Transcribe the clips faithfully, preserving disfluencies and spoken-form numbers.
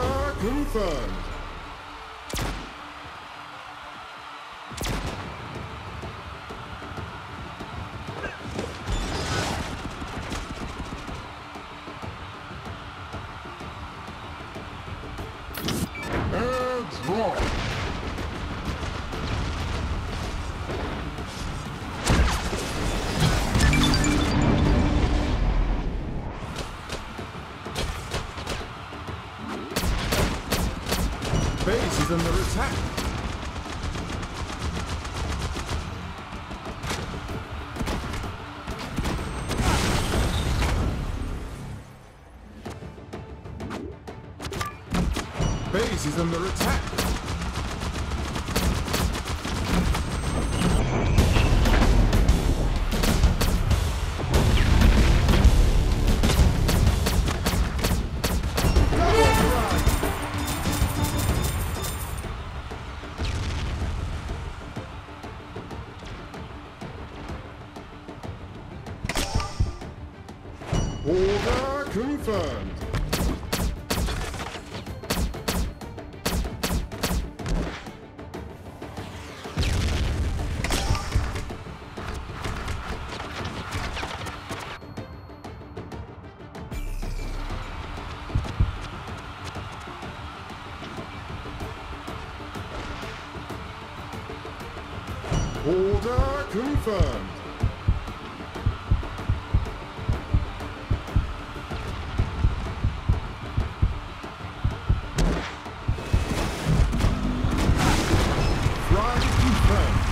Error confirmed. Error drawn. Base is under attack. Base is under attack. Order confirmed. Order confirmed. Flight confirmed.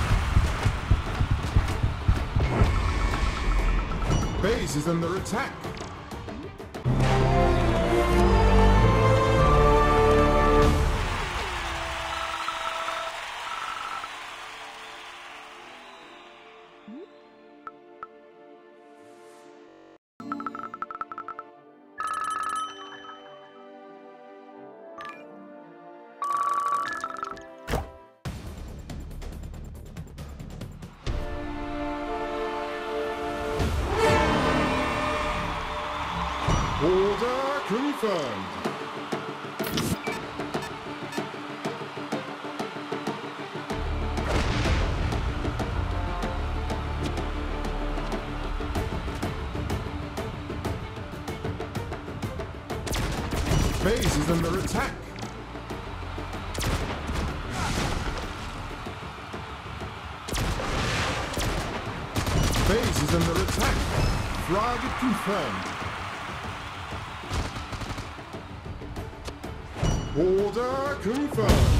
Base is under attack. Order confirmed. Base is under attack. Base is under attack. Target confirmed. Order confirmed.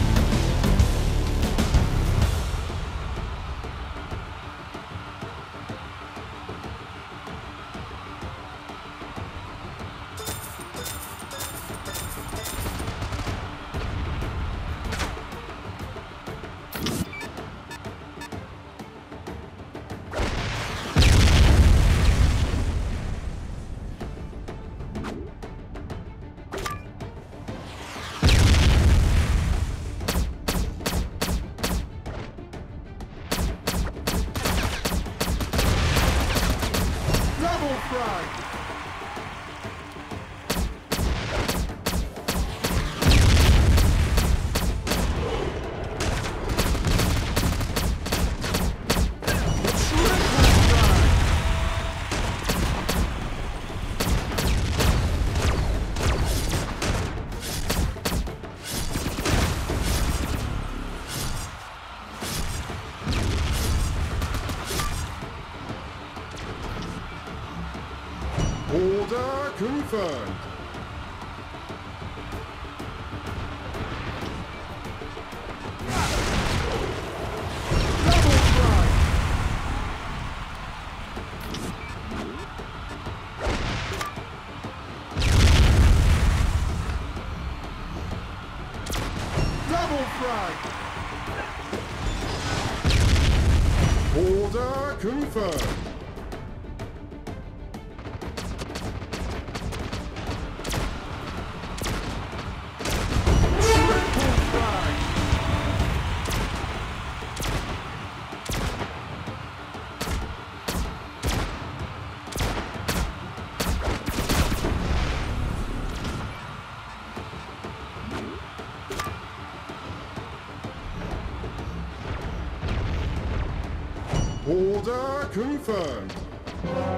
Order confirmed. Double strike. Double strike. Order confirmed. Order confirmed.